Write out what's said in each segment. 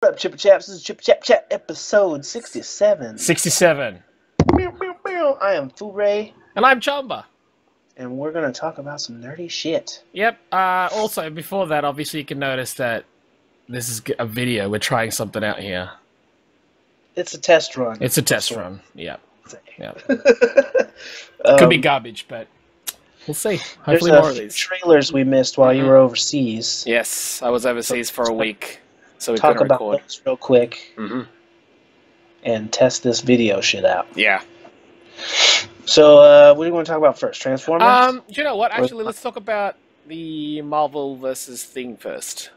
What up, Chipper Chaps? This is Chipper Chap Chap episode 67. 67. Meow, meow, meow. I am Foo Ray. And I'm Chamba. And we're going to talk about some nerdy shit. Yep. Also, before that, obviously, you can notice that this is a video. We're trying something out here. It's a test run. It's a test run. Yep. Yep. It could be garbage, but we'll see. Hopefully more of these. Trailers we missed while you were overseas. Yes, I was overseas for a week. So we talk about those real quick and test this video shit out. Yeah. So what do you want to talk about first? Transformers? You know what? Actually, let's talk about the Marvel vs. thing first.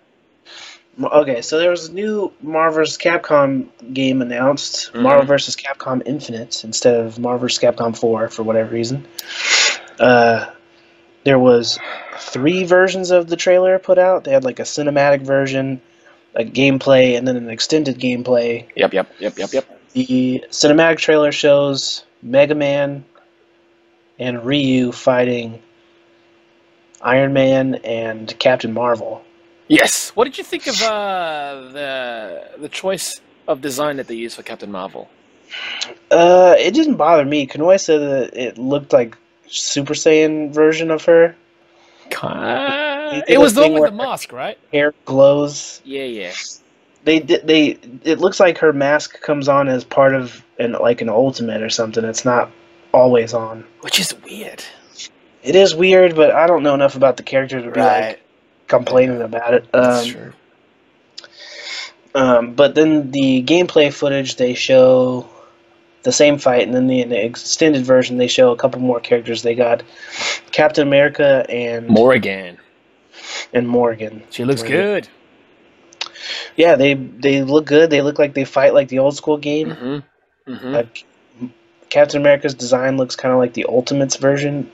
Okay, so there was a new Marvel vs. Capcom game announced. Marvel vs. Capcom Infinite instead of Marvel vs. Capcom 4 for whatever reason. There was 3 versions of the trailer put out. They had like a cinematic version, a gameplay, and then an extended gameplay. Yep. The cinematic trailer shows Mega Man and Ryu fighting Iron Man and Captain Marvel. Yes. What did you think of the choice of design that they used for Captain Marvel? It didn't bother me. Kanoi said that it looked like Super Saiyan version of her. It was the one with the mask, right? Hair glows. Yeah. It looks like her mask comes on as part of like an ultimate or something. It's not always on, which is weird. It is weird, but I don't know enough about the character to be like complaining about it. That's true. But then the gameplay footage, they show the same fight, and then in the extended version, they show a couple more characters. They got Captain America and Morgan. She looks good. Yeah, they look good. They look like they fight like the old school game. Captain America's design looks kind of like the Ultimates version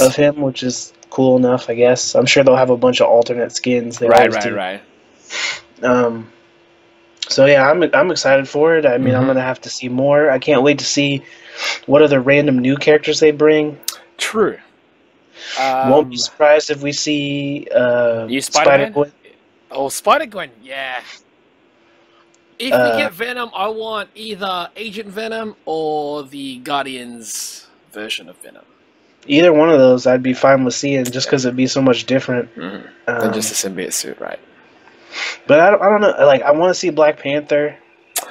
of him, which is cool enough, I guess. I'm sure they'll have a bunch of alternate skins. Right. So yeah, I'm excited for it. I mean, I'm gonna have to see more. I can't wait to see what other random new characters they bring. True. Won't be surprised if we see Spider Gwen. Oh, Spider Gwen, yeah. If we get Venom, I want either Agent Venom or the Guardians version of Venom. Either one of those, I'd be fine with seeing, just because it'd be so much different than just a symbiote suit, right? But I don't know. Like, I want to see Black Panther.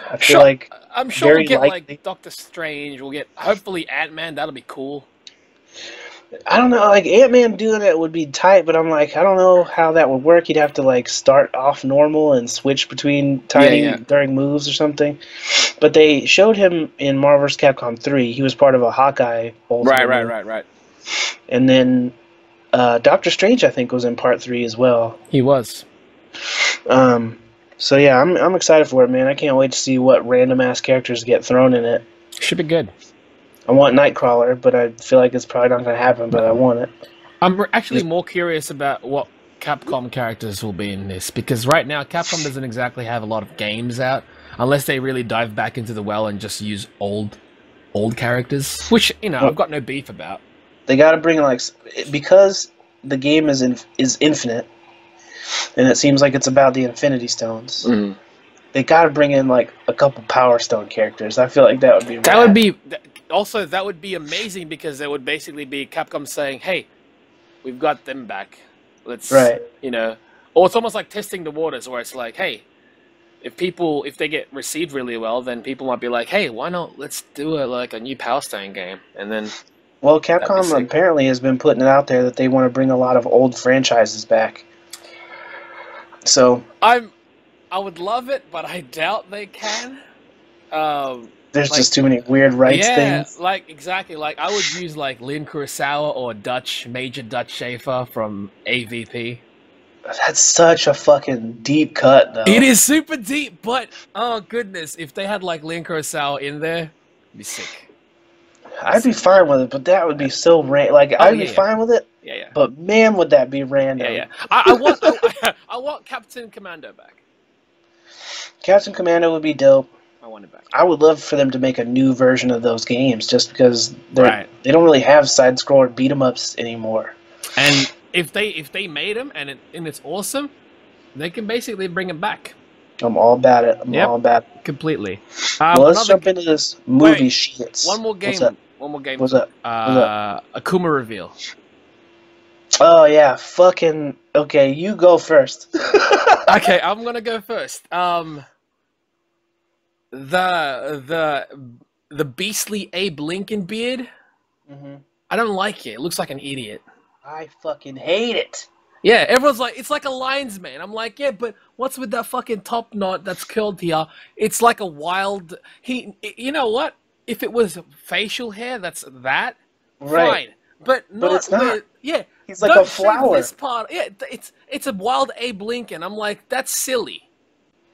I feel like I'm sure we'll get like Doctor Strange. We'll get hopefully Ant-Man. That'll be cool. I don't know. Like Ant-Man doing that would be tight, but I'm like, I don't know how that would work. You'd have to like start off normal and switch between during moves or something. But they showed him in Marvel vs. Capcom 3. He was part of a Hawkeye. Right. And then Doctor Strange, I think, was in Part 3 as well. He was. So yeah, I'm excited for it, man. I can't wait to see what random ass characters get thrown in it. Should be good. I want Nightcrawler, but I feel like it's probably not going to happen, but I want it. I'm actually more curious about what Capcom characters will be in this, because right now Capcom doesn't exactly have a lot of games out, unless they really dive back into the well and just use old characters, which, you know, I've got no beef about. They got to bring, like, because the game is infinite, and it seems like it's about the Infinity Stones. They gotta bring in like a couple Power Stone characters. I feel like that would be rad. That would be amazing, because that would basically be Capcom saying, "Hey, we've got them back. Let's you know." Or it's almost like testing the waters, where it's like, "Hey, if they get received really well, then people might be like, "Hey, why not? Let's do a new Power Stone game." And then, well, Capcom apparently has been putting it out there that they want to bring a lot of old franchises back. So I would love it, but I doubt they can. There's just too many weird rights things. Yeah, exactly. Like, I would use Lynn Kurosawa or Major Dutch Schaefer from AVP. That's such a fucking deep cut, though. It is super deep, but oh goodness, if they had Lynn Kurosawa in there, it'd be sick. I'd be fine with it, but that would be so random. I'd be fine with it. Yeah. But man, would that be random? Yeah. I want Captain Commando back. Captain Commando would be dope. I want it back. I would love for them to make a new version of those games, just because they don't really have side-scroller beat-em-ups anymore. And if they made them and it's awesome, they can basically bring them back. I'm all about it. I'm all about it. Completely. Well, let's jump into this movie shit. One more game. One more game. What's up? Akuma reveal. Oh yeah, fucking okay. You go first. Okay, I'm gonna go first. The beastly Abe Lincoln beard. Mm-hmm. I don't like it. It looks like an idiot. I fucking hate it. Yeah, everyone's like, it's like a linesman. I'm like, yeah, but what's with that fucking top knot that's curled here? It's like a wild. You know what? If it was facial hair, right. Fine. But it's not. Yeah, he's like a flower. This part, yeah, it's a wild Abe Lincoln. I'm like, that's silly.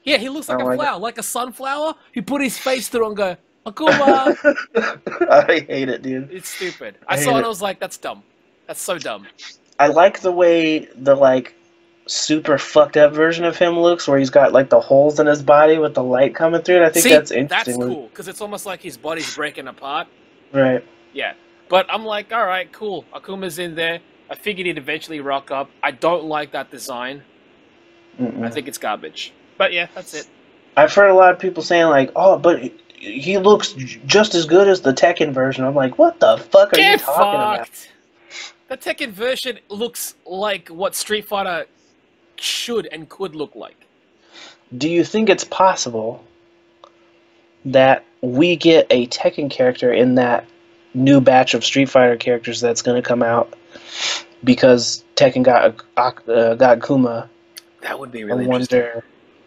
Yeah, he looks like a flower, like a sunflower. He put his face through and go, Akuma. I hate it, dude. It's stupid. I saw it. And I was like, that's dumb. That's so dumb. I like the way the super fucked up version of him looks, where he's got the holes in his body with the light coming through. And I think that's interesting. That's cool because it's almost like his body's breaking apart. Right. Yeah. But I'm like, all right, cool. Akuma's in there. I figured he'd eventually rock up. I don't like that design. I think it's garbage. But yeah, that's it. I've heard a lot of people saying like, oh, but he looks just as good as the Tekken version. I'm like, what the fuck are you talking about? The Tekken version looks like what Street Fighter should and could look like. Do you think it's possible that we get a Tekken character in that new batch of Street Fighter characters that's going to come out because Tekken got Akuma? That would be really interesting.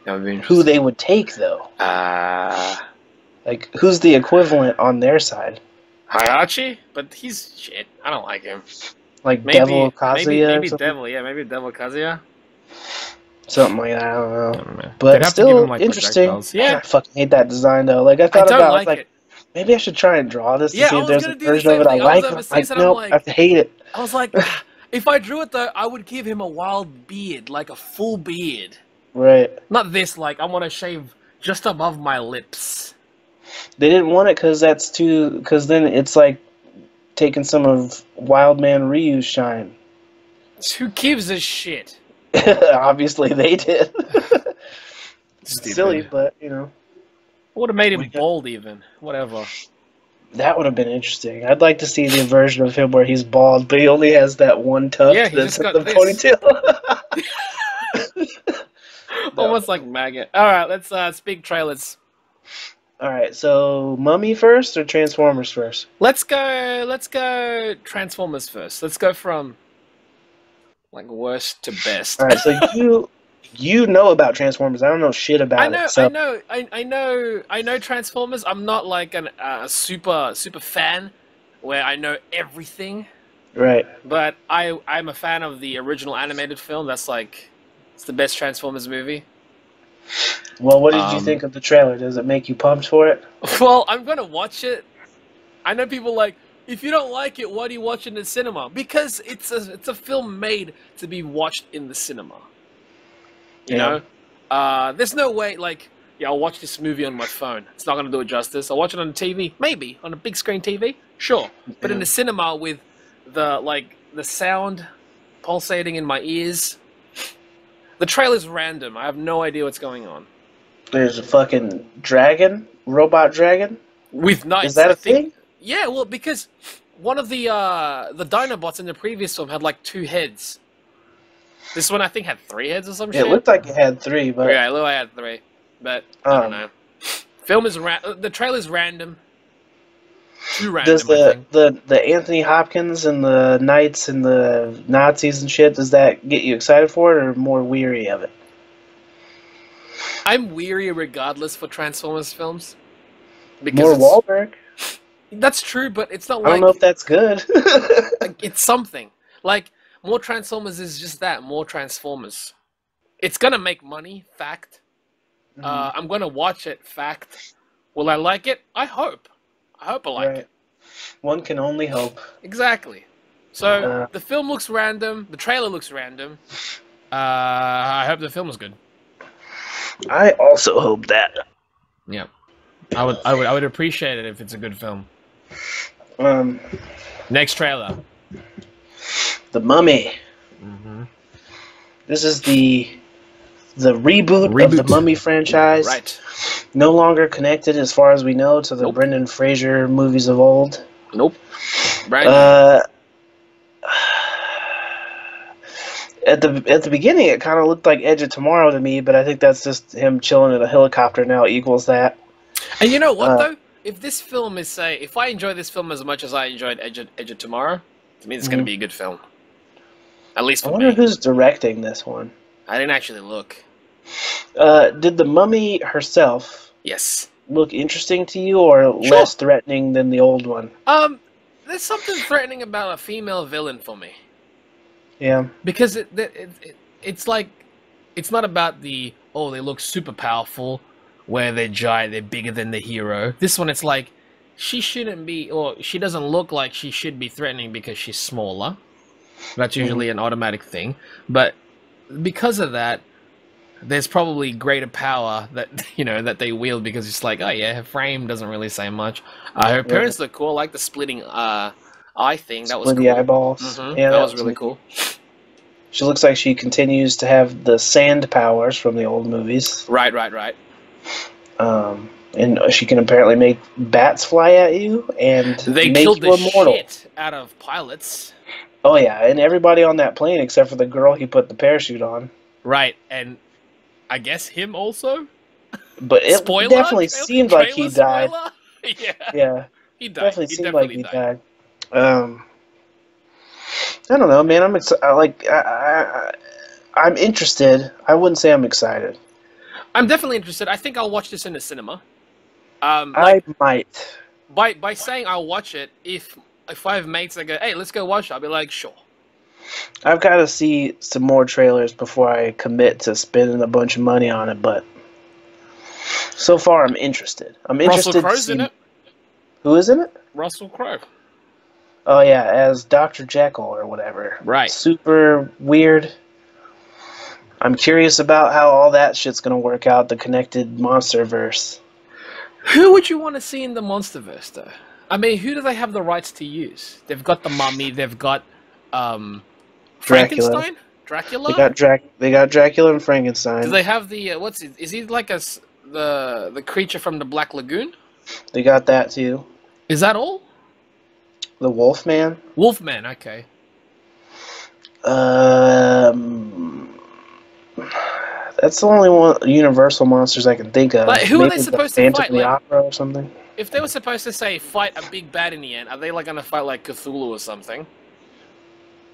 That would be interesting. Who they would take, though. Like, who's the equivalent on their side? Hayachi? But he's shit. I don't like him. Like maybe, Devil Kazuya? Maybe Devil, yeah. Maybe Devil Kazuya. Something like that, I don't know. But still, interesting. Yeah. I fucking hate that design, though. Like, I thought about like maybe I should try and draw this to see if there's a version of it I like. I hate it. I was like, if I drew it, though, I would give him a wild beard, like a full beard. Right. Not this, like, I want to shave just above my lips. They didn't want it because that's too... Because then it's like taking some of Wild Man Ryu's shine. Who gives a shit? Obviously they did. Silly, but, you know. Would have made him bald even. Whatever. That would have been interesting. I'd like to see the version of him where he's bald, but he only has that one tuft that's in the ponytail. Almost like maggot. All right, let's speak trailers. All right, so Mummy first or Transformers first? Let's go Transformers first. Let's go from worst to best. All right, so you know about Transformers. I don't know shit about it. So. I know Transformers. I'm not like a super fan where I know everything. Right. But I'm a fan of the original animated film. That's it's the best Transformers movie. Well, what did you think of the trailer? Does it make you pumped for it? Well, I'm going to watch it. I know people if you don't like it, why do you watch it in the cinema? Because it's a film made to be watched in the cinema. You know? There's no way, I'll watch this movie on my phone. It's not going to do it justice. I'll watch it on TV. Maybe. On a big screen TV. Sure. Yeah. But in the cinema with the sound pulsating in my ears... The trailer's random. I have no idea what's going on. There's a fucking dragon? Robot dragon? With knives. Is that a thing? Yeah, well, because one of the Dinobots in the previous film had, two heads. This one, I think, had 3 heads or some shit. It looked like it had 3, but... Yeah, it looked like it had 3, but I don't know. The trailer's random. Too random, does the Anthony Hopkins and the Knights and the Nazis and shit, does that get you excited for it or more weary of it? I'm weary regardless for Transformers films. Because more Wahlberg. That's true, but it's not I don't know if that's good. It's something. More Transformers is just that, more Transformers. It's going to make money, fact. Mm-hmm. I'm going to watch it, fact. Will I like it? I hope. I hope I like it. One can only hope. Exactly. So, the film looks random. The trailer looks random. I hope the film is good. I also hope that. Yeah. I would appreciate it if it's a good film. Next trailer. The Mummy. Mm-hmm. This is the the reboot of the Mummy franchise. Right. No longer connected, as far as we know, to the Brendan Fraser movies of old. Nope. Right. At the beginning, it kind of looked like Edge of Tomorrow to me, but I think that's just him chilling in a helicopter now equals that. And you know what, though? If this film is, say, if I enjoy this film as much as I enjoyed Edge of Tomorrow, to me it's going to be a good film. At least for me. I wonder who's directing this one. I didn't actually look. Did the mummy herself look interesting to you, or less threatening than the old one? There's something threatening about a female villain for me. Yeah. Because it's like, it's not about the, oh, they look super powerful, where they're giant, they're bigger than the hero. This one, it's like, she shouldn't be, or she doesn't look like she should be threatening because she's smaller. That's usually an automatic thing. But because of that, there's probably greater power that, you know, that they wield, because it's like, oh yeah, her frame doesn't really say much. Her parents look cool, like the splitting eye thing. That was cool. The eyeballs. Yeah, that was really cool. She looks like she continues to have the sand powers from the old movies. Right, right, right. And she can apparently make bats fly at you, and they killed the shit out of pilots. Oh yeah, and everybody on that plane except for the girl he put the parachute on. Right, and I guess him also. But it definitely seemed like he died. Yeah. Yeah. He died. Definitely seemed like he died. I don't know, man. I'm I'm interested. I wouldn't say I'm excited. I'm definitely interested. I think I'll watch this in the cinema. Like, I might. By saying I'll watch it, if I have mates that go, hey, let's go watch it, I'll be like, sure. I've got to see some more trailers before I commit to spending a bunch of money on it, but so far I'm interested. I'm interested. Russell Crowe's in it. Who is in it? Russell Crowe. Oh, yeah, as Dr. Jekyll or whatever. Right. Super weird. I'm curious about how all that shit's going to work out, the connected MonsterVerse. Who would you want to see in the MonsterVerse, though? I mean, who do they have the rights to use? They've got the Mummy, they've got Frankenstein? Dracula? They got Dracula and Frankenstein. Do they have the what's it? Is he like the creature from the Black Lagoon? They got that too. Is that all? The Wolfman? Wolfman, okay. That's the only one Universal monsters I can think of. But who are they supposed to fight? Like, opera or something? If they were supposed to say fight a big bad in the end, are they like gonna fight like Cthulhu or something?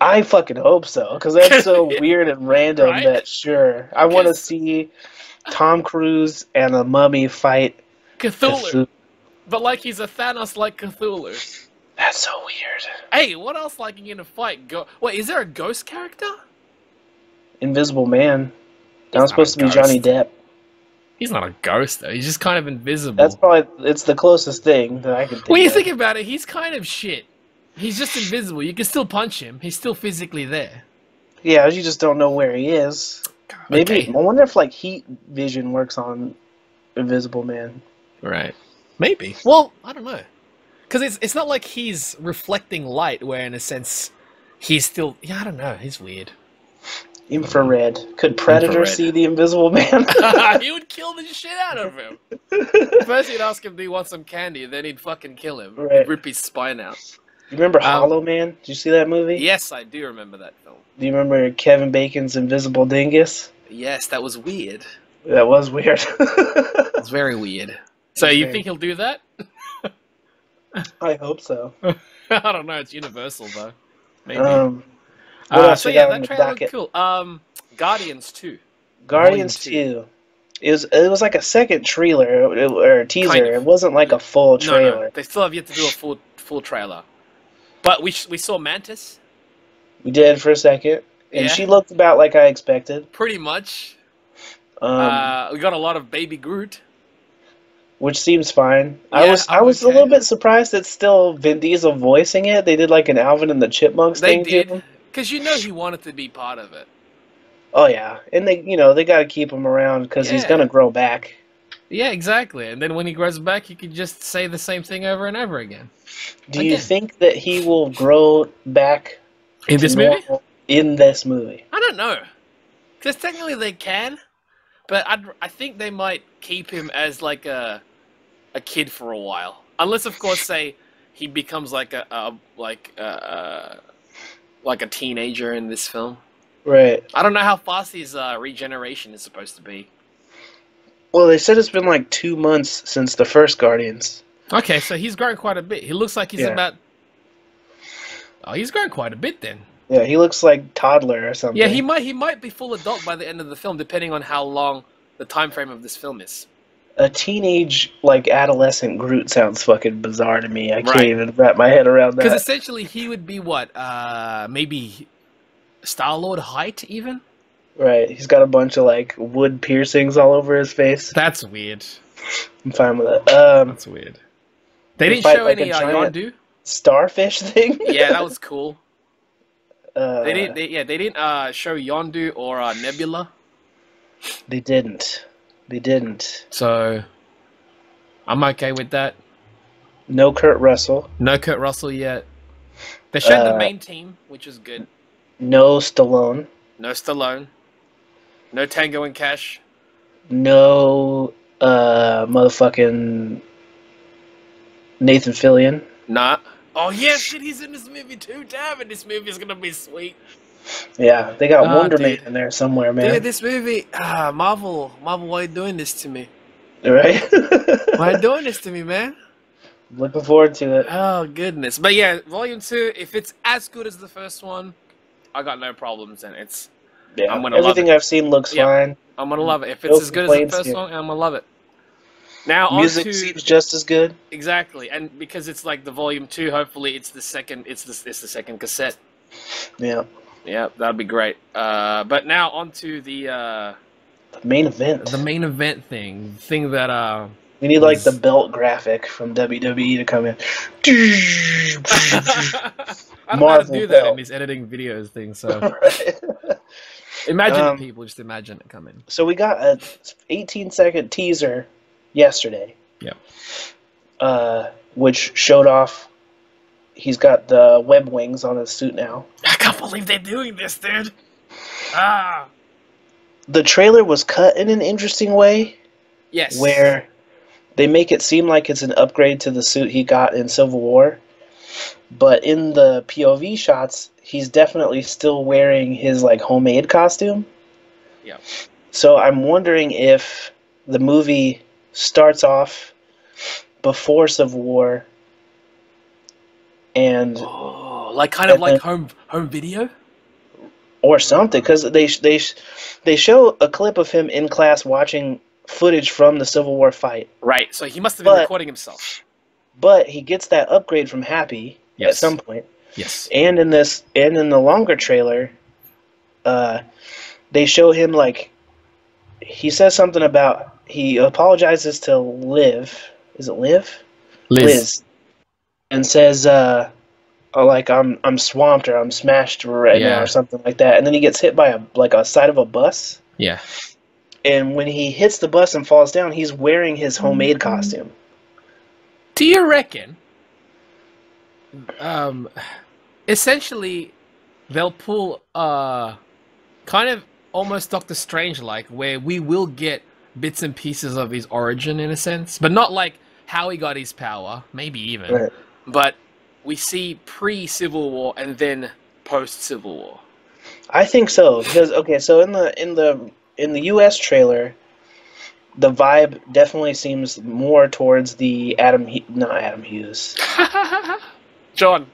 I fucking hope so, because that's so weird and random. Right? That sure, I want to see Tom Cruise and a mummy fight Cthulhu, but like he's a Thanos like Cthulhu. That's so weird. Hey, what else like you in a fight? Wait, is there a ghost character? Invisible Man. That was supposed to be Johnny Depp. He's not a ghost though. He's just kind of invisible. That's probably it's the closest thing that I could think. When you think about it, he's kind of shit. He's just invisible. You can still punch him. He's still physically there. Yeah, you just don't know where he is. God, maybe I wonder if like heat vision works on Invisible Man. Right. Maybe. Well, I don't know. Because it's not like he's reflecting light, where in a sense he's still. Yeah, I don't know. He's weird. Infrared. Could Predator see the Invisible Man? He would kill the shit out of him. First he'd ask him, do you want some candy? Then he'd fucking kill him. Right. He'd rip his spine out. You remember Hollow Man? Did you see that movie? Yes, I do remember that film. Do you remember Kevin Bacon's Invisible Dingus? Yes, that was weird. That was weird. It's very weird. So you think he'll do that? I hope so. I don't know. It's Universal, though. Maybe. So yeah, that trailer looked cool. Guardians 2. Guardians 2. It was like a second trailer or a teaser. Kind of. It wasn't like a full trailer. No, they still have yet to do a full trailer. But we saw Mantis. We did for a second, and she looked about like I expected. Pretty much. We got a lot of Baby Groot. Which seems fine. Yeah, I was a little bit surprised that still Vin Diesel voicing it. They did like an Alvin and the Chipmunks thing too. Because you know he wanted to be part of it. Oh yeah, and they got to keep him around because he's gonna grow back. Yeah, exactly. And then when he grows back, you can just say the same thing over and over again. Do you think that he will grow back in this movie? I don't know, because technically they can. But I think they might keep him as like a kid for a while, unless of course say he becomes like a teenager in this film. Right. I don't know how fast his regeneration is supposed to be. Well, they said it's been like 2 months since the first Guardians. Okay, so he's grown quite a bit. He looks like he's about. Oh, he's grown quite a bit then. Yeah, he looks like toddler or something. Yeah, he might be full adult by the end of the film, depending on how long the time frame of this film is. A teenage, like, adolescent Groot sounds fucking bizarre to me. I can't even wrap my head around that. Because essentially he would be what? Maybe Star-Lord height, even? Right. He's got a bunch of, like, wood piercings all over his face. That's weird. I'm fine with that. That's weird. They didn't show any Yondu? Starfish thing? Yeah, that was cool. They didn't show Yondu or Nebula. They didn't. So, I'm okay with that. No Kurt Russell. No Kurt Russell yet. They showed the main team, which is good. No Stallone. No Stallone. No Tango and Cash. No motherfucking Nathan Fillion. Nah. Oh, yeah, shit, he's in this movie too. Damn it, this movie is going to be sweet. Yeah, they got Wonder Man in there somewhere, man. Dude, this movie, Marvel, why are you doing this to me? Right? Why are you doing this to me, man? Looking forward to it. Oh, goodness. But yeah, Volume 2, if it's as good as the first one, I got no problems in it. I'm gonna everything love it. I've seen looks fine. I'm going to love it. If it's as good as the first one, I'm going to love it. Now music seems just as good. Exactly, and because it's like the Volume 2, hopefully it's the second. It's the second cassette. Yeah. Yeah, that'd be great. But now onto the main event. The main event thing. The thing that we need like the belt graphic from WWE to come in. I don't know how to do that in these editing videos thing. So. Right. Imagine people just imagine it coming. So we got a 18-second teaser. Yesterday, yeah, which showed off. He's got the web wings on his suit now. I can't believe they're doing this, dude. Ah, the trailer was cut in an interesting way. Yes, where they make it seem like it's an upgrade to the suit he got in Civil War, but in the POV shots, he's definitely still wearing his like homemade costume. Yeah. So I'm wondering if the movie starts off before Civil War, and like kind of like home video or something, because they show a clip of him in class watching footage from the Civil War fight. Right, so he must have been recording himself. But he gets that upgrade from Happy at some point. Yes, and in the longer trailer, they show him like he says something about. He apologizes to Liv. Is it Liv? Liz. And says, like, I'm swamped or I'm smashed right now or something like that. And then he gets hit by, a side of a bus. Yeah. And when he hits the bus and falls down, he's wearing his homemade costume. Do you reckon, essentially, they'll pull kind of almost Doctor Strange-like, where we will get bits and pieces of his origin in a sense, but not like how he got his power, maybe even. Right. But we see pre-Civil War and then post-Civil War. I think so, because so in the US trailer, the vibe definitely seems more towards the not Adam Hughes. John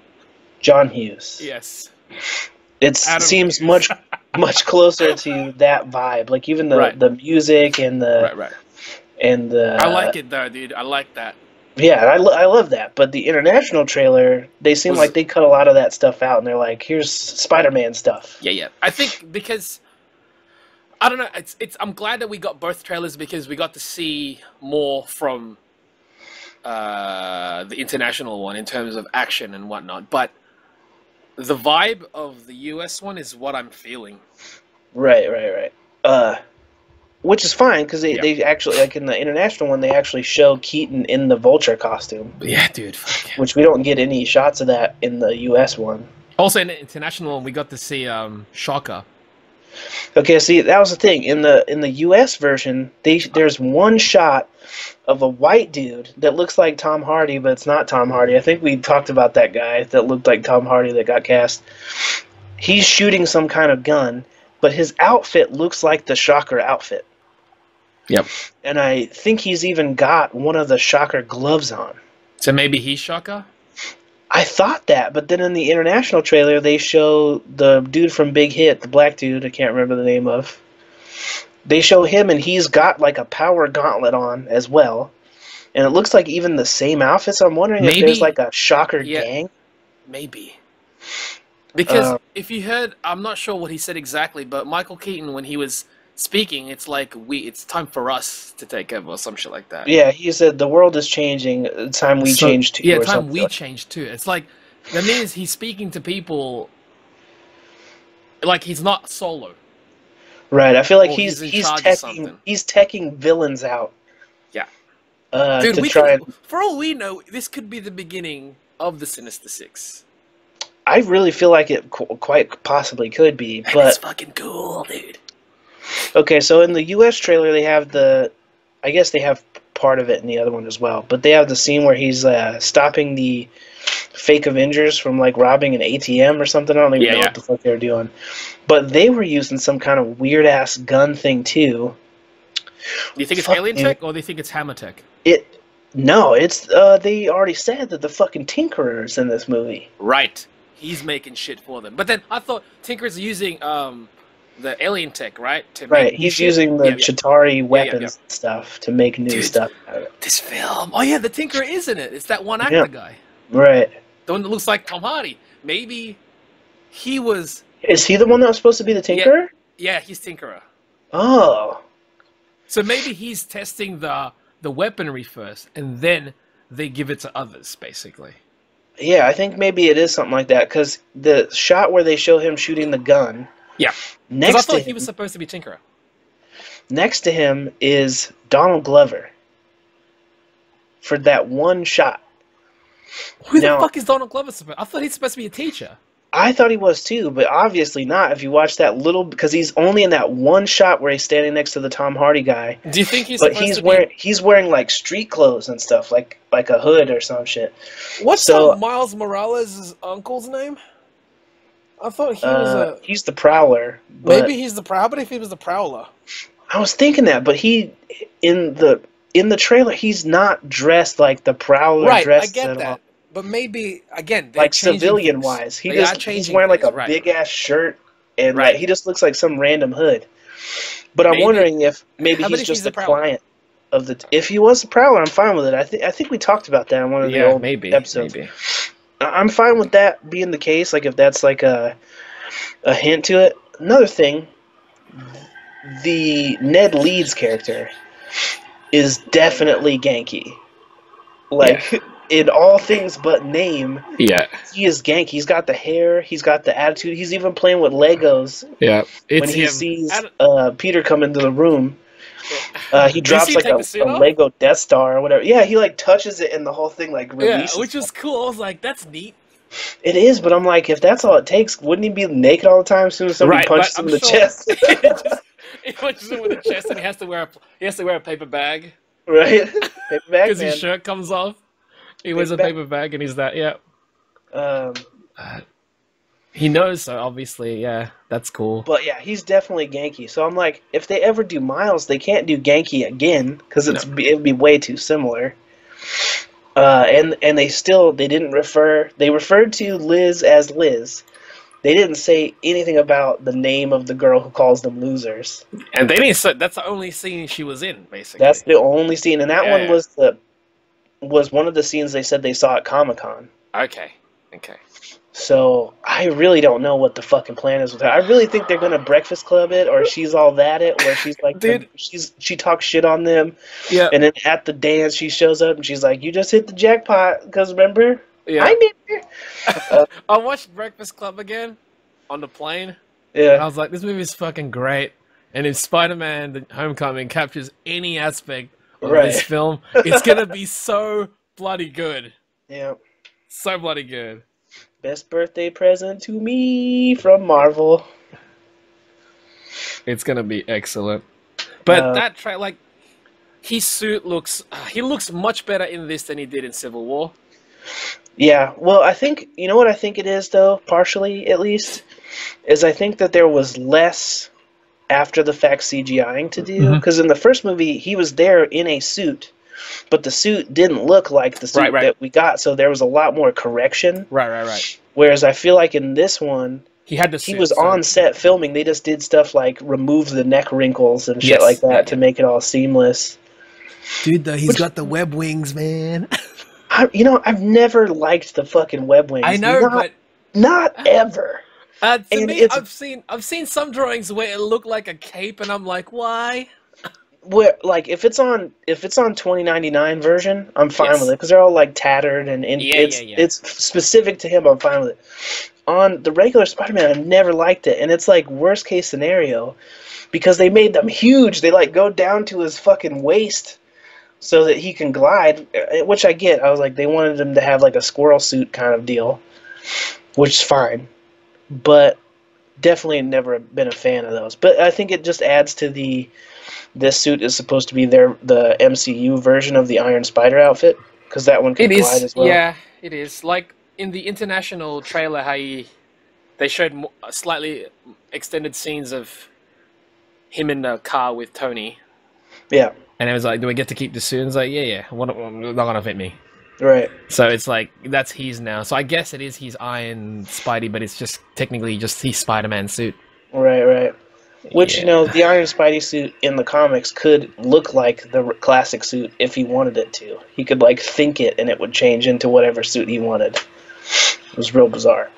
Hughes. Yes. It seems much closer to that vibe, like even the music and the I like it though, dude. I like that. Yeah, I love that. But the international trailer, they seem like they cut a lot of that stuff out, and they're like, here's Spider-Man stuff. Yeah. I think because I don't know. I'm glad that we got both trailers because we got to see more from the international one in terms of action and whatnot, but. The vibe of the U.S. one is what I'm feeling. Right. Which is fine, because they actually, like in the international one, they actually show Keaton in the Vulture costume. Yeah, dude. Fuck yeah. Which we don't get any shots of that in the U.S. one. Also, in the international one, we got to see Shocker. Okay, see, that was the thing. In the US version, there's one shot of a white dude that looks like Tom Hardy, but it's not Tom Hardy. I think we talked about that guy that looked like Tom Hardy that got cast. He's shooting some kind of gun, but his outfit looks like the Shocker outfit. Yep. And I think he's even got one of the Shocker gloves on. So maybe he's Shocker? I thought that, but then in the international trailer, they show the dude from Big Hit, the black dude, I can't remember the name of. They show him, and he's got like a power gauntlet on as well. And it looks like even the same outfit, so I'm wondering if there's like a Shocker gang. Maybe. Because if you heard, I'm not sure what he said exactly, but Michael Keaton, when he was speaking, it's like, it's time for us to take over or some shit like that. Yeah, he said the world is changing, time we change too. Yeah, time we change too. It's like, that means he's speaking to people, like he's not solo. Right, I feel like he's teching villains out. Yeah. Dude, for all we know, this could be the beginning of the Sinister Six. I really feel like it quite possibly could be, but... It's fucking cool, dude. Okay, so in the U.S. trailer, they have the... I guess they have part of it in the other one as well, but they have the scene where he's stopping the fake Avengers from, like, robbing an ATM or something. I don't even know what the fuck they were doing. But they were using some kind of weird-ass gun thing, too. Do you think it's alien tech, or do you think it's hammer tech? No, it's... they already said that the fucking Tinkerer's in this movie. Right. He's making shit for them. But then I thought Tinkerer's using... the alien tech, right? Right, he's using the Chitauri weapons and stuff to make new stuff out of it. This film. Oh, yeah, the Tinkerer is in it. It's that one actor guy. Right. The one that looks like Tom Hardy. Maybe he was... Is he the one that was supposed to be the Tinkerer? Yeah, he's Tinkerer. Oh. So maybe he's testing the weaponry first, and then they give it to others, basically. Yeah, I think maybe it is something like that, because the shot where they show him shooting the gun... Yeah, because I thought he was supposed to be Tinkerer. Next to him is Donald Glover for that one shot. Who the fuck is Donald Glover supposed to be? I thought he's supposed to be a teacher. I thought he was too, but obviously not if you watch that little... Because he's only in that one shot where he's standing next to the Tom Hardy guy. Do you think he's he's wearing like street clothes and stuff, like a hood or some shit. What's Miles Morales' uncle's name? I thought he was a... He's the Prowler. Maybe he's the Prowler. But if he was the Prowler? I was thinking that, but he... In the trailer, he's not dressed like the Prowler dressed at all. Right, I get that. But maybe, again... Like civilian-wise. He's wearing like a big-ass shirt, and like, he just looks like some random hood. But I'm wondering if maybe he's just the client of the... If he was the Prowler, I'm fine with it. I think we talked about that in one of the old episodes. Maybe. I'm fine with that being the case, like if that's like a hint to it. Another thing, the Ned Leeds character is definitely Genki. Like in all things but name, he is Genki. He's got the hair, he's got the attitude, he's even playing with Legos. Yeah. When he sees Peter come into the room. He drops like a Lego Death Star or whatever. Yeah, he like touches it and the whole thing like releases. Yeah, which was cool. I was like, that's neat. It is, but I'm like, if that's all it takes, wouldn't he be naked all the time as soon as somebody punches him in the chest? He punches him in the chest and he has to wear a paper bag. Right? Paper bag, man. Because his shirt comes off. He wears a paper bag and he's that, he knows, so obviously, yeah, that's cool. But yeah, he's definitely Genki. So I'm like, if they ever do Miles, they can't do Genki again because it'd be way too similar. And they didn't refer. They referred to Liz as Liz. They didn't say anything about the name of the girl who calls them losers. And they didn't. So that's the only scene she was in, basically. That's the only scene, and that one was one of the scenes they said they saw at Comic-Con. Okay. So I really don't know what the fucking plan is with her. I really think they're gonna Breakfast Club it, or She's All That it, where she's like, she talks shit on them, and then at the dance she shows up and she's like, "You just hit the jackpot," because remember, I did. I watched Breakfast Club again on the plane. Yeah, and I was like, this movie is fucking great, and if Spider-Man: The Homecoming captures any aspect of this film, it's gonna be so bloody good. Yeah, so bloody good. Best birthday present to me from Marvel. It's gonna be excellent. But that try, like, his suit looks, he looks much better in this than he did in Civil War. Yeah, well, I think, you know what I think it is, though, partially at least, is I think that there was less after-the-fact CGIing to do, because in the first movie, he was there in a suit, but the suit didn't look like the suit that we got, so there was a lot more correction. Right. Whereas I feel like in this one, he had the suit, he was on set filming. They just did stuff like remove the neck wrinkles and shit like that to make it all seamless. Dude, though, he's got the web wings, man. You know, I've never liked the fucking web wings. I know, but not ever. To me, I've seen some drawings where it looked like a cape, and I'm like, why? Where, like, if it's on 2099 version, I'm fine with it, because they're all like tattered and it's specific to him. I'm fine with it. On the regular Spider-Man, I've never liked it, and it's like worst case scenario because they made them huge. They like go down to his fucking waist, so that he can glide, which I get. I was like, they wanted him to have like a squirrel suit kind of deal, which is fine. But definitely never been a fan of those. But I think it just adds to the, this suit is supposed to be the MCU version of the Iron Spider outfit, because that one can glide as well. Yeah, it is. Like in the international trailer, how they showed slightly extended scenes of him in the car with Tony. Yeah. And it was like, do we get to keep the suit? And it's like, yeah. Not gonna fit me. Right. So it's like, that's his now. So I guess it is his Iron Spidey, but it's just technically just his Spider-Man suit. Right. Which, you know, the Iron Spidey suit in the comics could look like the classic suit if he wanted it to. He could, like, think it, and it would change into whatever suit he wanted. It was real bizarre.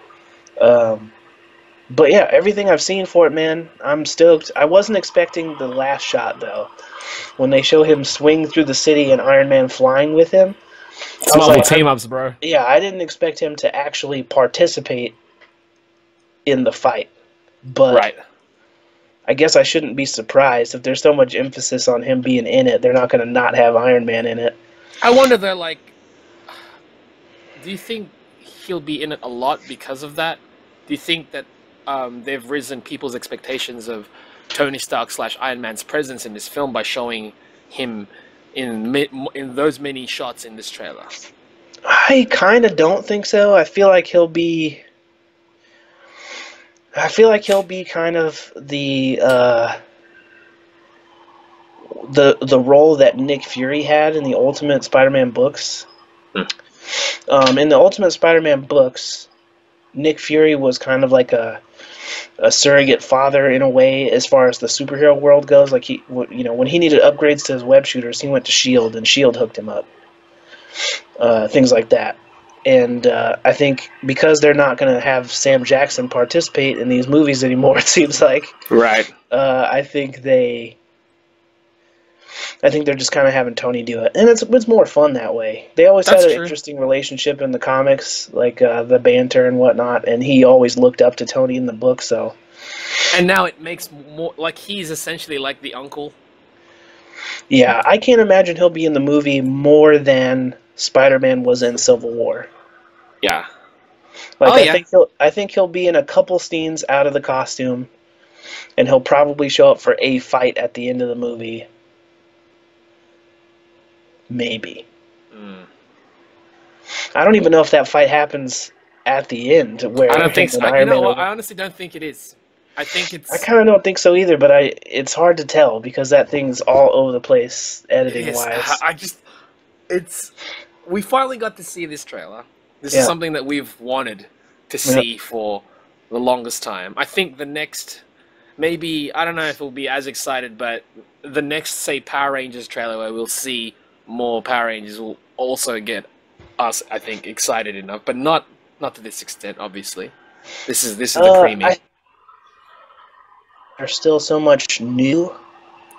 But yeah, everything I've seen for it, man, I'm stoked. I wasn't expecting the last shot, though. When they show him swing through the city and Iron Man flying with him. It's Marvel team-ups, bro. Yeah, I didn't expect him to actually participate in the fight. But I guess I shouldn't be surprised. If there's so much emphasis on him being in it, they're not going to not have Iron Man in it. I wonder, though, like, do you think he'll be in it a lot because of that? Do you think that they've risen people's expectations of Tony Stark / Iron Man's presence in this film by showing him in those many shots in this trailer? I kind of don't think so. I feel like he'll be. I feel like he'll be kind of the role that Nick Fury had in the Ultimate Spider-Man books. In the Ultimate Spider-Man books, Nick Fury was kind of like a surrogate father in a way, as far as the superhero world goes. Like, he, you know, when he needed upgrades to his web shooters, he went to S.H.I.E.L.D. and S.H.I.E.L.D. hooked him up, things like that. And I think because they're not going to have Sam Jackson participate in these movies anymore, it seems like. Right. I think they're just kind of having Tony do it, and it's more fun that way. They always had an interesting relationship in the comics, like the banter and whatnot, and he always looked up to Tony in the book. So, and now it makes more like he's essentially like the uncle. Yeah, I can't imagine he'll be in the movie more than Spider-Man was in Civil War. Yeah, like I think he'll be in a couple scenes out of the costume, and he'll probably show up for a fight at the end of the movie. Maybe. I don't even know if that fight happens at the end. Where I don't think so. You know, I honestly don't think it is. I think it's. I kind of don't think so either, but it's hard to tell because that thing's all over the place editing wise. We finally got to see this trailer. This is something that we've wanted to see for the longest time. I think the next. Maybe I don't know if we'll be as excited, but the next, say, Power Rangers trailer where we'll see. More Power Rangers will also get us, I think, excited enough, but not to this extent, obviously. This is the creamy. There's still so much new.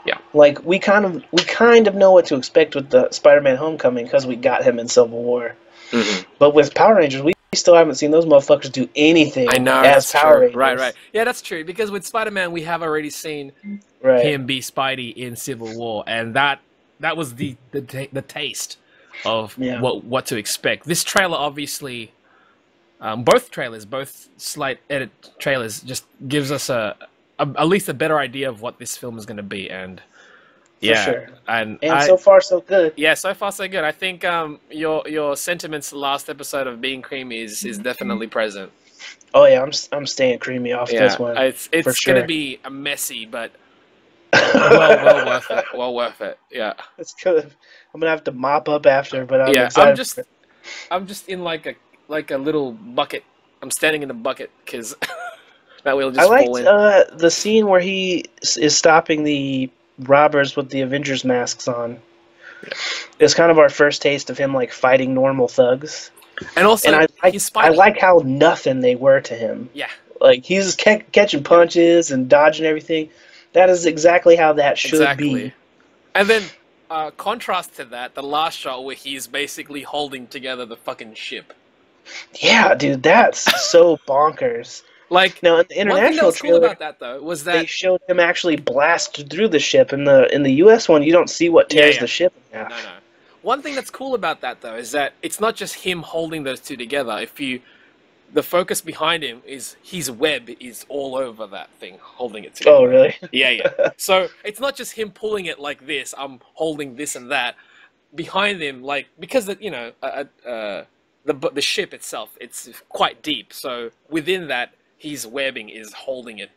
Yeah. Like we kind of know what to expect with the Spider-Man Homecoming because we got him in Civil War. But with Power Rangers, we still haven't seen those motherfuckers do anything. I know, as Power Rangers. Right. Yeah, that's true. Because with Spider-Man, we have already seen him be Spidey in Civil War, and that was the taste of what to expect. This trailer, obviously, both slight edit trailers, just gives us at least a better idea of what this film is going to be. And yeah, sure. And so far so good. Yeah, so far so good. I think your sentiments last episode of being creamy is definitely present. Oh yeah, I'm staying creamy off this one. It's sure. Gonna be a messy, but well worth it. Well worth it. Yeah, it's good. I'm gonna have to mop up after, but I'm excited. I'm just in like a little bucket. I'm standing in a bucket because that will just fall in. I liked the scene where he is stopping the robbers with the Avengers masks on. Yeah. It's kind of our first taste of him like fighting normal thugs. And also, and I like how nothing they were to him. Yeah, like he's catching punches and dodging everything. That is exactly how that should be. And then, contrast to that, the last shot where he's basically holding together the fucking ship. Yeah, dude, that's so bonkers. Like, now in the international trailer, cool about that though was that they showed him actually blast through the ship. In the U.S. one, you don't see what tears the ship in half. No. One thing that's cool about that, though, is that it's not just him holding those two together. The focus behind him is his web is all over that thing, holding it together. Oh, really? Yeah. So it's not just him pulling it like this, I'm holding this and that. Behind him, like, because, the ship itself, it's quite deep. So within that, his webbing is holding it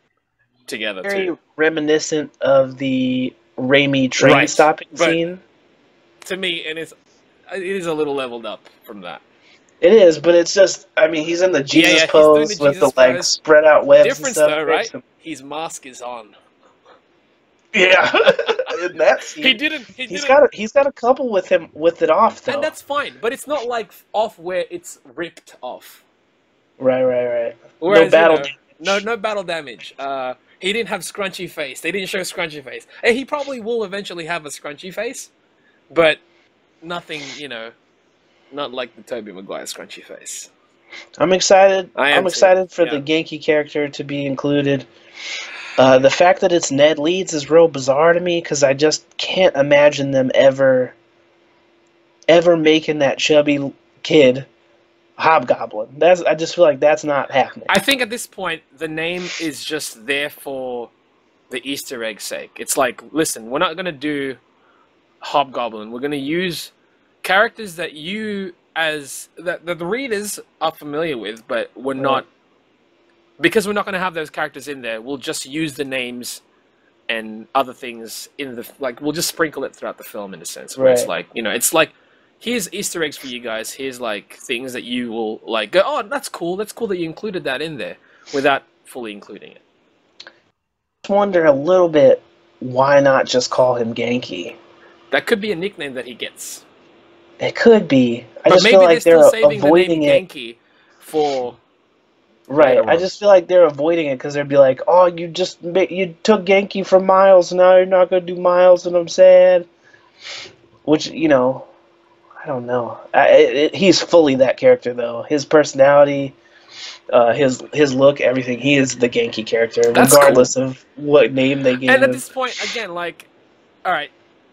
together, too. Very reminiscent of the Raimi train-stopping scene. To me, and it is a little leveled up from that. It is, but it's just, I mean, he's in the Jesus pose with the legs spread out webs and stuff. Though, right? His mask is on. Yeah, in that scene, he's got a couple with him with it off though, and that's fine. But it's not like off where it's ripped off. Right. Whereas, no battle. No battle damage. He didn't have scrunchy face. They didn't show scrunchy face, and he probably will eventually have a scrunchy face. But nothing, not like the Tobey Maguire scrunchy face. I'm excited. I'm excited for the Genki character to be included. The fact that it's Ned Leeds is real bizarre to me because I just can't imagine them ever making that chubby kid Hobgoblin. I just feel like that's not happening. I think at this point the name is just there for the Easter egg's sake. It's like, listen, we're not going to do Hobgoblin. We're going to use characters that you, that the readers are familiar with, but we're not, because we're not going to have those characters in there. We'll just use the names and other things in the, like, we'll just sprinkle it throughout the film in a sense. Where it's like, it's like, here's Easter eggs for you guys. Here's like things that you will like go, oh, that's cool. That's cool that you included that in there without fully including it. I wonder a little bit, why not just call him Genki? That could be a nickname that he gets. It could be. I just feel like they're avoiding it. Right. I just feel like they're avoiding it because they'd be like, "Oh, you took Genki from Miles, and now you're not gonna do Miles, and I'm sad." Which I don't know. He's fully that character though. His personality, his look, everything. He is the Genki character, regardless of what name they gave him. And at this point, again, like, all right.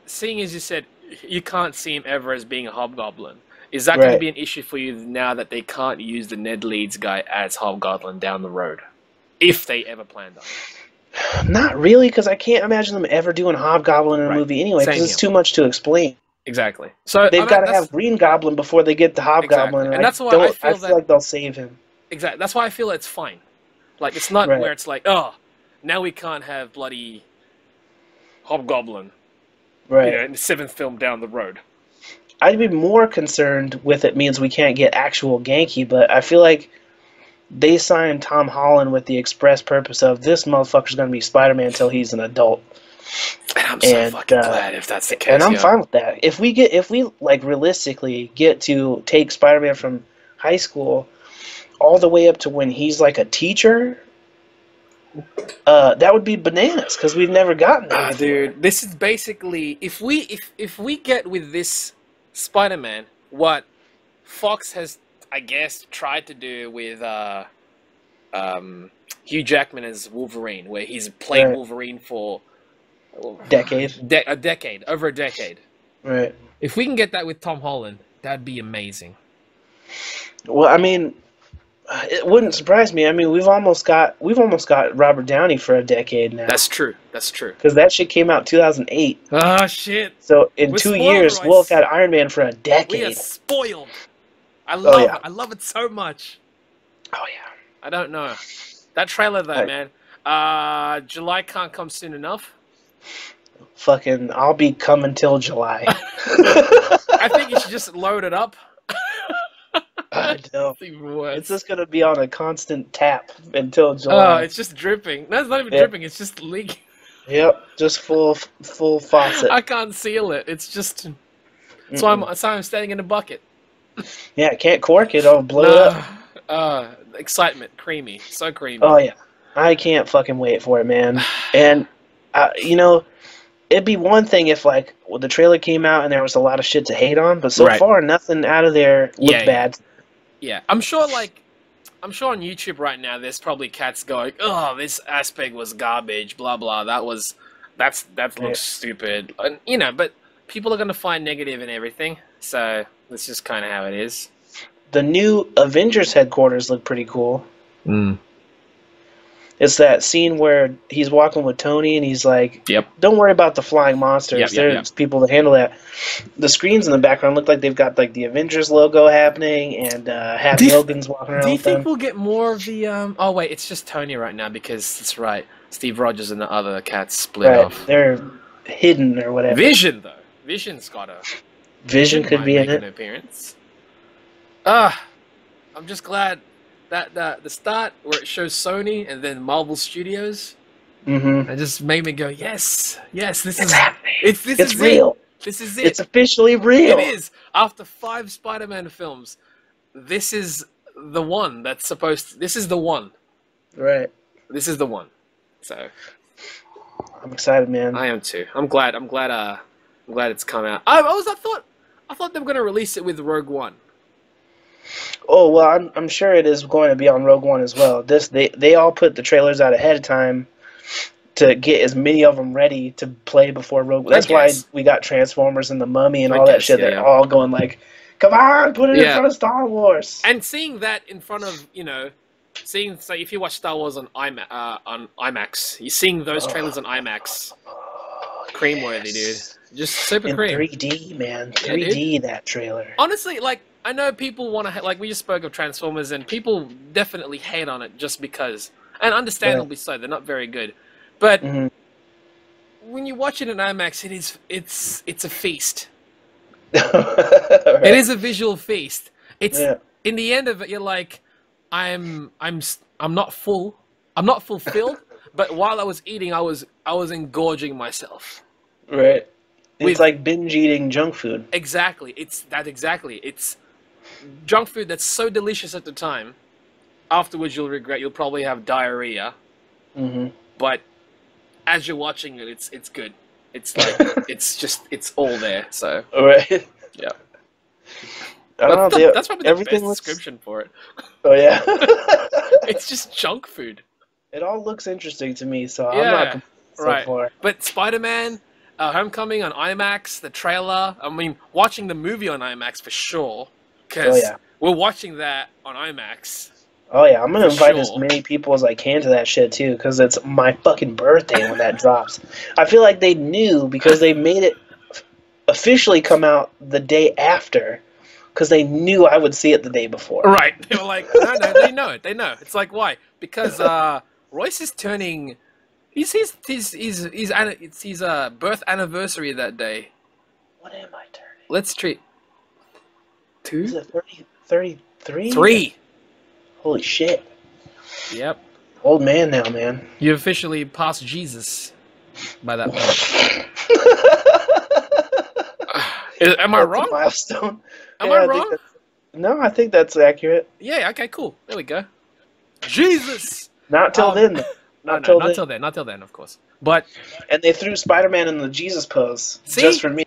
Seeing as you said, you can't see him ever as being a Hobgoblin. Is that going to be an issue for you now that they can't use the Ned Leeds guy as Hobgoblin down the road? If they ever planned on it. Not really, because I can't imagine them ever doing Hobgoblin in a movie anyway, because it's too much to explain. Exactly. So they've got to have Green Goblin before they get the Hobgoblin. And that's why I feel like they'll save him. Exactly. That's why I feel it's fine. Like, it's not where it's like, oh, now we can't have bloody Hobgoblin. Right, in the seventh film down the road. I'd be more concerned with it means we can't get actual Genki, but I feel like they signed Tom Holland with the express purpose of this motherfucker's going to be Spider-Man until he's an adult. And I'm so fucking glad if that's the case. And I'm fine with that. If we realistically get to take Spider-Man from high school all the way up to when he's like a teacher. That would be bananas because we've never gotten that. Dude, this is basically if we get with this Spider-Man what Fox has, I guess, tried to do with Hugh Jackman as Wolverine, where he's played Wolverine for over a decade. Right. If we can get that with Tom Holland, that'd be amazing. Well, I mean, It wouldn't surprise me. I mean, we've almost got Robert Downey for a decade now. That's true. That's true. Because that shit came out 2008. Ah, shit. So in 2 years, we'll have had Iron Man for a decade. We are spoiled. I love it. I love it so much. Oh yeah. I don't know. That trailer though, man. July can't come soon enough. Fucking, I'll be coming till July. I think you should just load it up. I know. It's just gonna be on a constant tap until July. Oh, it's just dripping. No, it's not even dripping. It's just leaking. Yep, just full faucet. I can't seal it. It's just. So I'm standing in a bucket. Yeah, I can't cork it. I'll blow it up. Excitement, creamy, so creamy. Oh yeah, I can't fucking wait for it, man. And you know. It'd be one thing if, like, well, the trailer came out and there was a lot of shit to hate on, but so far nothing out of there looked bad. Yeah, I'm sure on YouTube right now there's probably cats going, "Oh, this aspect was garbage, blah blah. That looks stupid," and you know. But people are gonna find negative in everything, so that's just kind of how it is. The new Avengers headquarters look pretty cool. Mm. It's that scene where he's walking with Tony and he's like, "Don't worry about the flying monsters. There's people that handle that." The screens in the background look like they've got like the Avengers logo happening and Happy Hogan's walking around. Do you think we'll get more of the? Oh wait, it's just Tony right now because that's right. Steve Rogers and the other cats split off. They're hidden or whatever. Vision though, Vision's got a. Vision could be in it. An appearance. I'm just glad. The start where it shows Sony and then Marvel Studios, it just made me go, yes, this is real, this is it. It's officially real. It is. After 5 Spider-Man films, this is the one that's supposed. This is the one. Right. This is the one. So, I'm excited, man. I am too. I'm glad. I'm glad it's come out. I thought they were gonna release it with Rogue One. Oh well, I'm sure it is going to be on Rogue One as well. They all put the trailers out ahead of time to get as many of them ready to play before Rogue. That's why we got Transformers and The Mummy and all that shit. Yeah, They're all going like, "Come on, put it in front of Star Wars." And seeing that in front of so if you watch Star Wars on IMAX, you're seeing those trailers on IMAX. Creamworthy, dude. Just super cream. 3D, man. 3D that trailer. Honestly, like. I know people want to, like, we just spoke of Transformers, and people definitely hate on it just because, and understandably so, they're not very good. But when you watch it in IMAX, it's a feast. It is a visual feast. It's in the end of it, you're like, I'm not full, I'm not fulfilled, but while I was eating, I was engorging myself. Right. It's like binge eating junk food. Exactly. It's junk food that's so delicious at the time, afterwards you'll regret. You'll probably have diarrhea. But as you're watching it, it's good. It's like it's all there. So yeah. I don't know, that's probably the best description for it. Oh yeah. It's just junk food. It all looks interesting to me, so I'm not complaining so far. But Spider-Man. Homecoming on IMAX, the trailer. I mean, watching the movie on IMAX for sure, because we're watching that on IMAX. Oh yeah, I'm gonna invite as many people as I can to that shit too, because it's my fucking birthday when that drops. I feel like they knew because they made it officially come out the day after, because they knew I would see it the day before. Right? They were like, no, they know it. They know. It's like why? Because Royce is turning. It's his birth anniversary that day. What am I turning? Let's treat. 2? Is it 33? 3! Holy shit. Yep. Old man now, man. You officially passed Jesus by that point. Am I wrong? Milestone. Am I wrong? No, I think that's accurate. Yeah, okay, cool. There we go. Jesus! Not till then, though. Not till then, of course. But and they threw Spider-Man in the Jesus pose just for me.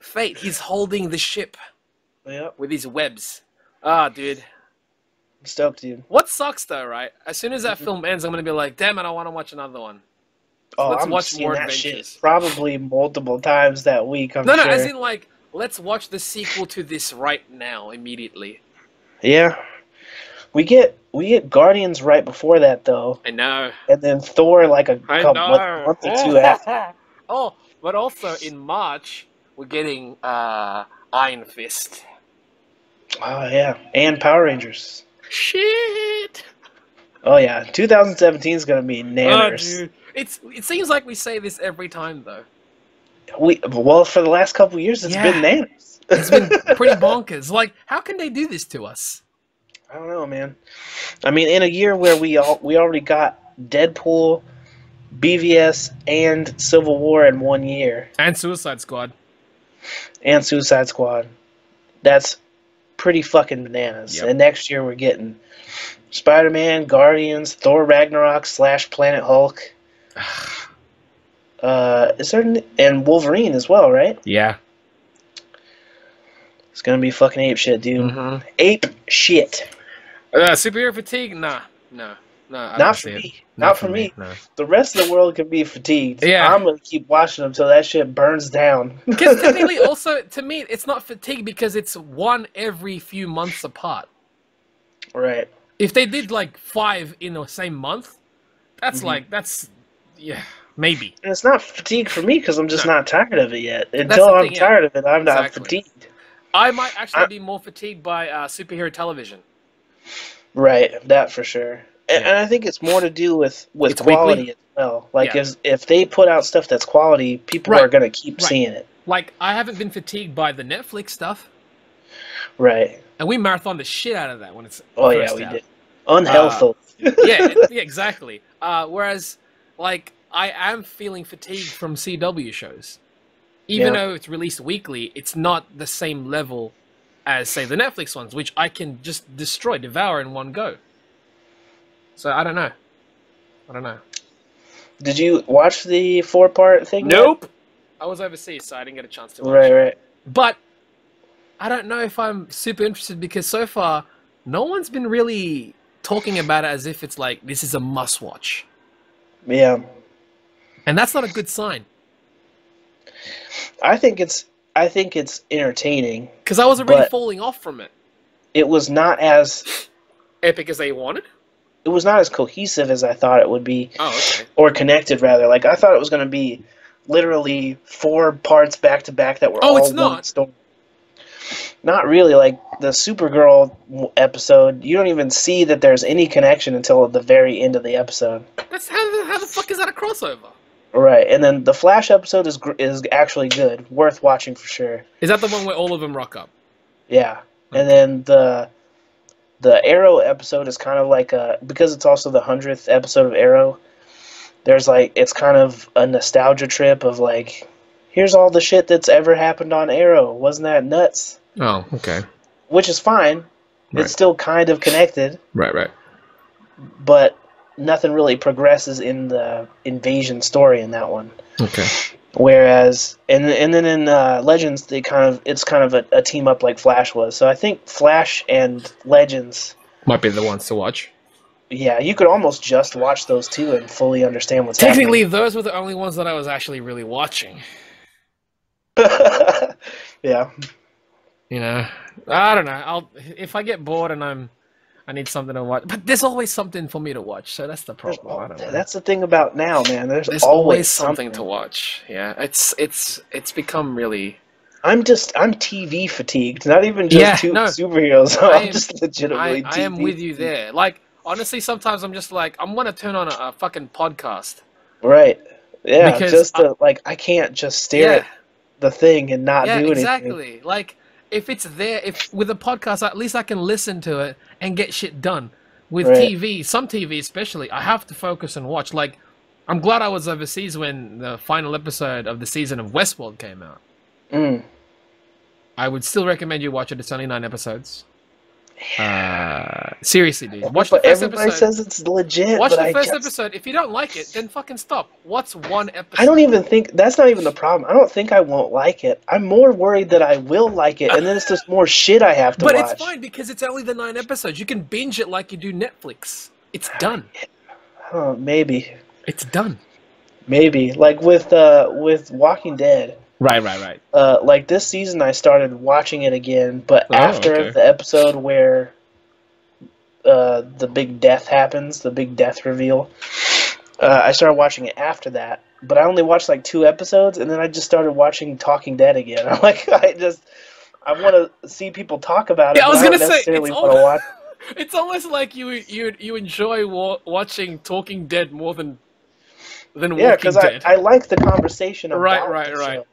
Fate, he's holding the ship with his webs. Ah, dude. I'm stoked, dude. What sucks, though, right? As soon as that film ends, I'm going to be like, damn it, I want to watch another one. So oh, let's watch more adventures. Shit probably multiple times that week, I'm sure. No, as in, like, let's watch the sequel to this right now, immediately. Yeah. We get Guardians right before that, though. I know. And then Thor, like, a month or two after. Oh, but also in March, we're getting Iron Fist. Oh, yeah. And Power Rangers. Shit! Oh, yeah. 2017 is going to be nanners. Oh, dude. It seems like we say this every time, though. Well, for the last couple of years, it's been nanners. It's been pretty bonkers. Like, how can they do this to us? I don't know, man. I mean, in a year where we already got Deadpool, BVS, and Civil War in one year. And Suicide Squad. And Suicide Squad. That's pretty fucking bananas. Yep. And next year we're getting Spider-Man, Guardians, Thor Ragnarok / Planet Hulk. And Wolverine as well, right? Yeah. It's gonna be fucking ape shit, dude. Mm-hmm. Ape shit. Superhero fatigue? Nah, no. Not for me. Not for me. No. The rest of the world can be fatigued. Yeah. I'm gonna keep watching them till that shit burns down. Because technically, also to me, it's not fatigue because it's one every few months apart. Right. If they did like 5 in the same month, that's like maybe. And it's not fatigue for me because I'm just not tired of it yet. Until I'm tired of it, I'm not fatigued. I might actually be more fatigued by superhero television. Right, that for sure. And, and I think it's more to do with quality weekly as well. Like, if they put out stuff that's quality, people are going to keep seeing it. Like, I haven't been fatigued by the Netflix stuff. Right. And we marathoned the shit out of that when it's out. We did. Unhealthily. Yeah, exactly. Whereas, like, I am feeling fatigued from CW shows. Even though it's released weekly, it's not the same level as, say, the Netflix ones, which I can just devour in one go. So, I don't know. Did you watch the 4-part thing? Nope. Yet? I was overseas, so I didn't get a chance to watch it. Right. But I don't know if I'm super interested because so far, no one's been really talking about it as if it's like, this is a must-watch. Yeah. And that's not a good sign. I think it's entertaining because I wasn't really falling off from it. It was not as epic as they wanted. It was not as cohesive as I thought it would be. Oh, okay. Or connected rather. Like I thought it was going to be literally 4 parts back to back that were all one story. Not really. Like the Supergirl episode, you don't even see that there's any connection until at the very end of the episode. That's how the fuck is that a crossover? Right, and then the Flash episode is actually good, worth watching for sure. Is that the one where all of them rock up? Yeah, and then the Arrow episode is kind of like because it's also the 100th episode of Arrow. There's like it's kind of a nostalgia trip of like, here's all the shit that's ever happened on Arrow. Wasn't that nuts? Oh, okay. Which is fine. Right. It's still kind of connected. Right. But nothing really progresses in the invasion story in that one. Okay. Whereas, and then in Legends, they it's kind of a team up like Flash was. So I think Flash and Legends might be the ones to watch. Yeah, you could almost just watch those 2 and fully understand what's happening. Technically, those were the only ones that I was actually really watching. Yeah. You know, I don't know. If I get bored and I need something to watch. But there's always something for me to watch, so that's the problem. That's the thing about now, man. There's always something to watch. Yeah, it's become really... I'm TV fatigued, not even just superheroes. I'm just legitimately TV. I am with you there. Like, honestly, sometimes I'm just like, I'm going to turn on a fucking podcast. Right. Yeah, because I can't just stare at the thing and not do anything. Exactly. Like... If it's there, with a podcast, at least I can listen to it and get shit done. With TV, some TV especially, I have to focus and watch. Like, I'm glad I was overseas when the final episode of the season of Westworld came out. Mm. I would still recommend you watch it. It's only 9 episodes. Yeah. Seriously, dude. Watch the first episode. Everybody says it's legit. Watch the first episode. If you don't like it, then fucking stop. What's one episode? I don't even think that's not even the problem. I don't think I won't like it. I'm more worried that I will like it, and then it's just more shit I have to watch. But it's fine because it's only the 9 episodes. You can binge it like you do Netflix. It's done. Oh, maybe. It's done. Maybe like with Walking Dead. Right. Like this season, I started watching it again, but after the episode where the big death happens, the big death reveal. I started watching it after that, but I only watched like 2 episodes, and then I just started watching Talking Dead again. I'm like, I want to see people talk about it. Yeah, I was gonna say, it's almost like you enjoy watching Talking Dead more than Walking Dead. Yeah, because I like the conversation. Right.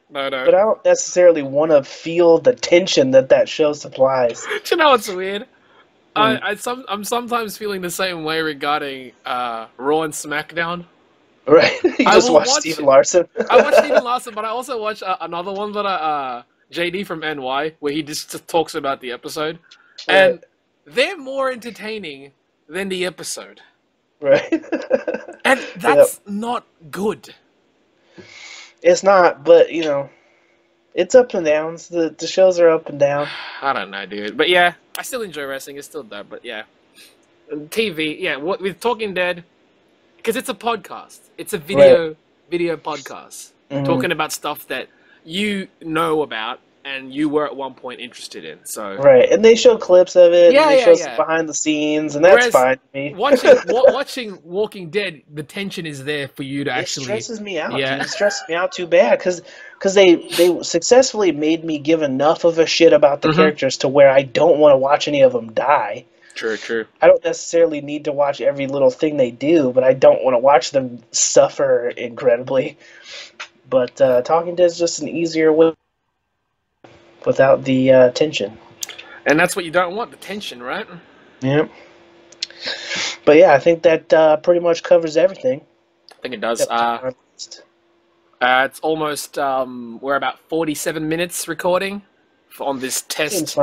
No. But I don't necessarily want to feel the tension that show supplies. Do you know what's weird? I'm sometimes feeling the same way regarding Raw and SmackDown. Right. You just watch Stephen Larson. I watch Stephen Larson, but I also watch another one that JD from NY, where he just talks about the episode. Right. And they're more entertaining than the episode. Right. And that's not good. It's not, but, you know, it's up and downs. The shows are up and down. I don't know, dude. But, yeah, I still enjoy wrestling. It's still dope, but, yeah. TV, yeah, with Talking Dead, because it's a podcast. It's a video podcast talking about stuff that you know about and you were at one point interested in. So right, and they show clips of it, yeah, and they show some behind the scenes, and that's fine to me. watching Walking Dead, the tension is there for you to actually... It stresses me out. Yeah. It stresses me out too bad, because they successfully made me give enough of a shit about the characters to where I don't want to watch any of them die. True. I don't necessarily need to watch every little thing they do, but I don't want to watch them suffer incredibly. But Talking Dead is just an easier way without the tension. And that's what you don't want, the tension, right? Yeah. But yeah, I think that pretty much covers everything. I think it does. It's almost, we're about 47 minutes recording on this test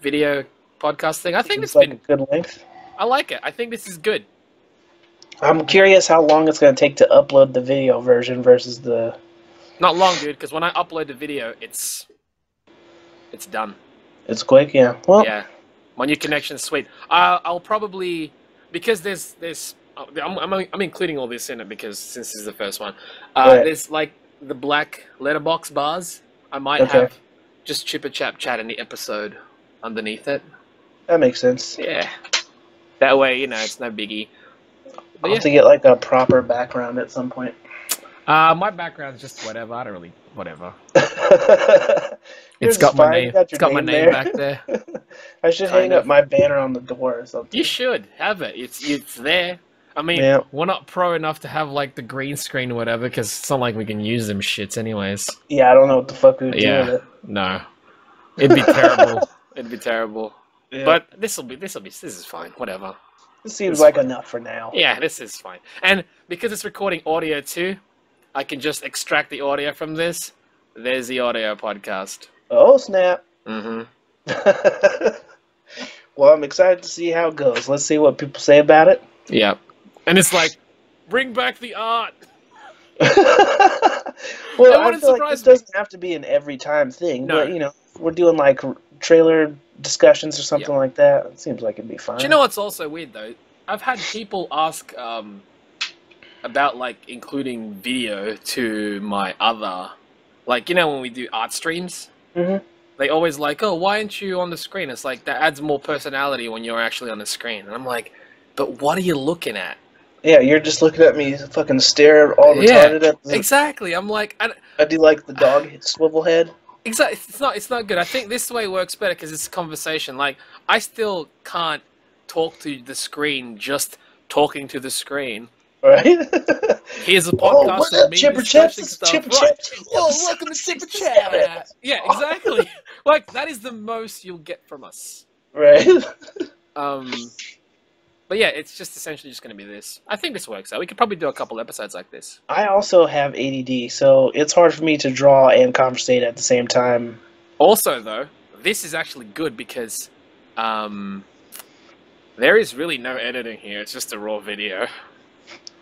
video podcast thing. I think it's been a good length. I like it. I think this is good. I'm curious how long it's going to take to upload the video version versus the... Not long, dude, because when I upload the video, it's done. It's quick, yeah. Well, yeah. My new connection's sweet. I'll probably, because there's I'm including all this in it because since this is the first one, there's like the black letterbox bars. I might have just Chipper Chap Chat in the episode underneath it. That makes sense. Yeah. That way, you know, it's no biggie. I'll have to get like a proper background at some point. My background's just whatever. I don't really whatever. It's got my name. It's got my name back there. I should hang up my banner on the door or something. You should have it. It's there. I mean, we're not pro enough to have like the green screen or whatever because it's not like we can use them shits anyways. Yeah, I don't know what the fuck we would do with it. No, it'd be terrible. It'd be terrible. Yeah. But this is fine. Whatever. This seems like enough for now. Yeah, this is fine. And because it's recording audio too, I can just extract the audio from this. There's the audio podcast. Oh, snap. Mm-hmm. Well, I'm excited to see how it goes. Let's see what people say about it. Yeah. And it's like, bring back the art. Well, I feel like this doesn't have to be an every time thing. No. But, you know, we're doing like trailer discussions or something like that. It seems like it'd be fine. Do you know what's also weird, though? I've had people ask about, like, including video to my other... Like, you know, when we do art streams, they always like, oh, why aren't you on the screen? It's like, that adds more personality when you're actually on the screen. And I'm like, but what are you looking at? Yeah, you're just looking at me fucking stare all retarded at the... Exactly, I'm like... I do like the dog swivel head. Exactly, it's not good. I think this way works better because it's a conversation. Like, I still can't talk to the screen just talking to the screen. Right? Here's a podcast of me discussing stuff. Oh, welcome to Chipper Chat. Yeah, exactly. Like, that is the most you'll get from us. Right. But yeah, it's just essentially just going to be this. I think this works out. We could probably do a couple episodes like this. I also have ADD, so it's hard for me to draw and conversate at the same time. Also, though, this is actually good because there is really no editing here. It's just a raw video.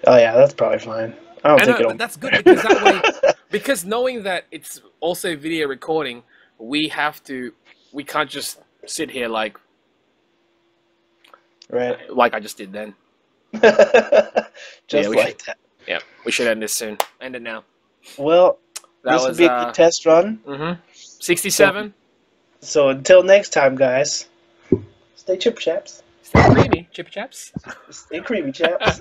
Oh yeah, that's probably fine. I don't think it'll... That's good because that way, because knowing that it's also video recording, we can't just sit here like, like I just did then. Just like that. Yeah, we should end this soon. End it now. Well, this will be a good test run. 67. So until next time, guys, stay chip chaps. Stay creamy, chippy chaps. Stay creamy, chaps.